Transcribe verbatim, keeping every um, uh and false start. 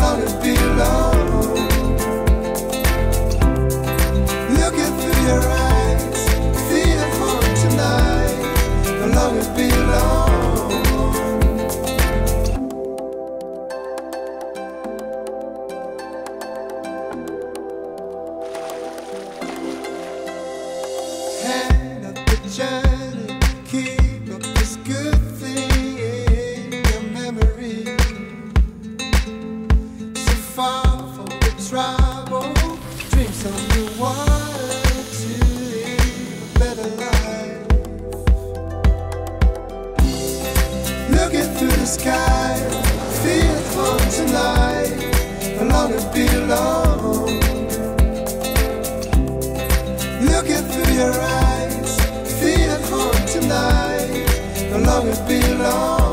want to be alone. Looking through your eyes, feel for tonight. I long to be alone. Hang up the channel, keep up this good thing in your memory. So far from the trouble, dreams of the water to live a better life. Looking through the sky, feel for tonight. I long to be alone. Looking through your eyes, feel for tonight. I long to be alone.